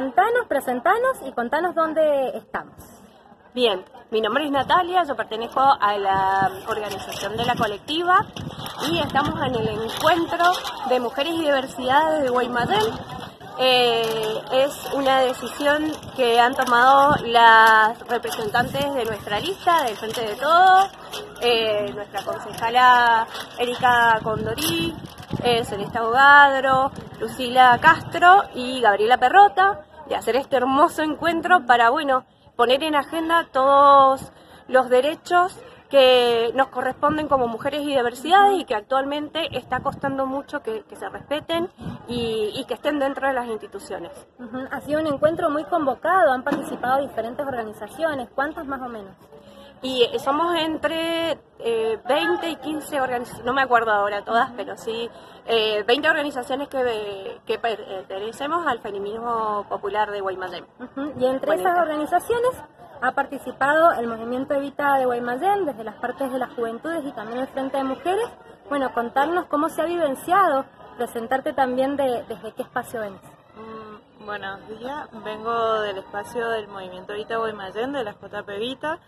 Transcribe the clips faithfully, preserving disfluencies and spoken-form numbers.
Contanos, presentanos y contanos dónde estamos. Bien, mi nombre es Natalia, yo pertenezco a la organización de la colectiva y estamos en el encuentro de mujeres y diversidades de Guaymallén. Eh, es una decisión que han tomado las representantes de nuestra lista, del Frente de Todos, eh, nuestra concejala Erika Condorí, eh, Celeste Avogadro, Lucila Castro y Gabriela Perrotta, de hacer este hermoso encuentro para, bueno, poner en agenda todos los derechos que nos corresponden como mujeres y diversidades y que actualmente está costando mucho que, que se respeten y, y que estén dentro de las instituciones. Uh-huh. Ha sido un encuentro muy convocado, han participado diferentes organizaciones, ¿cuántas más o menos? Y somos entre eh, veinte y quince organizaciones, no me acuerdo ahora todas, pero sí, eh, veinte organizaciones que, que pertenecemos al feminismo popular de Guaymallén. Uh-huh. Y entre bueno, esas organizaciones ha participado el Movimiento Evita de Guaymallén, desde las partes de las juventudes y también el Frente de Mujeres. Bueno, contarnos cómo se ha vivenciado, presentarte también de, desde qué espacio venís. Mm, buenos días, vengo del espacio del Movimiento Evita Guaymallén, de la J P Vita.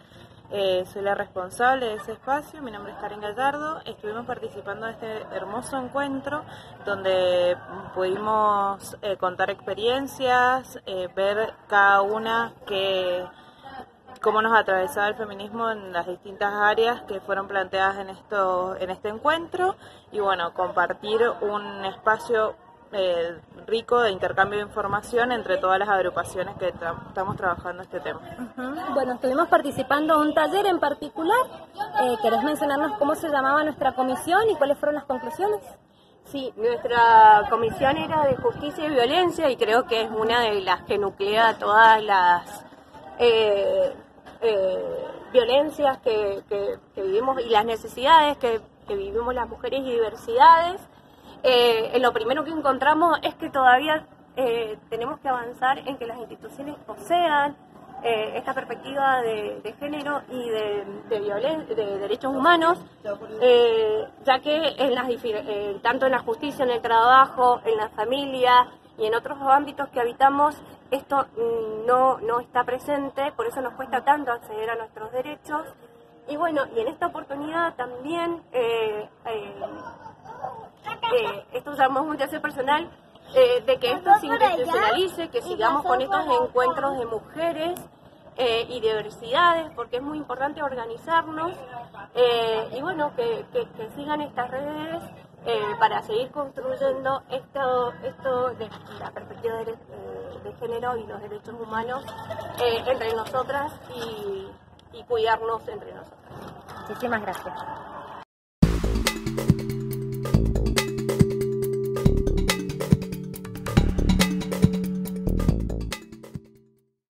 Eh, soy la responsable de ese espacio, mi nombre es Karen Gallardo. Estuvimos participando de este hermoso encuentro donde pudimos eh, contar experiencias, eh, ver cada una que... cómo nos atravesaba el feminismo en las distintas áreas que fueron planteadas en, esto, en este encuentro y bueno, compartir un espacio eh, rico de intercambio de información entre todas las agrupaciones que tra estamos trabajando este tema. Uh-huh. Bueno, estuvimos participando en un taller en particular. Eh, ¿Querés mencionarnos cómo se llamaba nuestra comisión y cuáles fueron las conclusiones? Sí, nuestra comisión era de justicia y violencia y creo que es una de las que nuclea todas las... Eh, eh, violencias que, que, que vivimos y las necesidades que, que vivimos las mujeres y diversidades. Eh, en lo primero que encontramos es que todavía eh, tenemos que avanzar en que las instituciones posean eh, esta perspectiva de, de género y de, de, violen de derechos humanos, eh, ya que en las, eh, tanto en la justicia, en el trabajo, en la familia y en otros ámbitos que habitamos, esto no, no está presente, por eso nos cuesta tanto acceder a nuestros derechos. Y bueno, y en esta oportunidad también, eh, eh, eh, esto llamamos un deseo personal, eh, de que esto se institucionalice, que sigamos con estos encuentros de mujeres eh, y diversidades, porque es muy importante organizarnos, eh, y bueno, que, que, que sigan estas redes, Eh, para seguir construyendo esto, esto de la perspectiva de, eh, de género y los derechos humanos eh, entre nosotras y, y cuidarnos entre nosotras. Muchísimas gracias.